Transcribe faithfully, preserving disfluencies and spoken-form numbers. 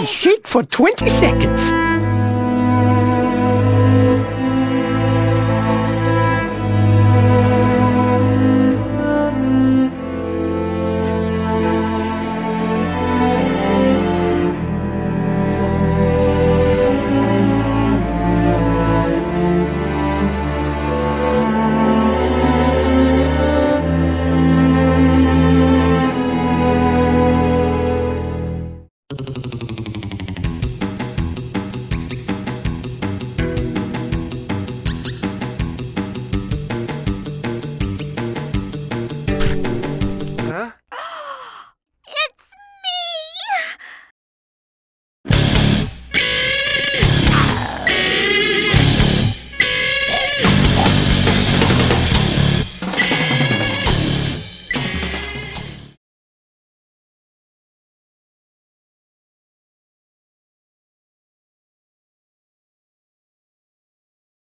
and shake for twenty seconds.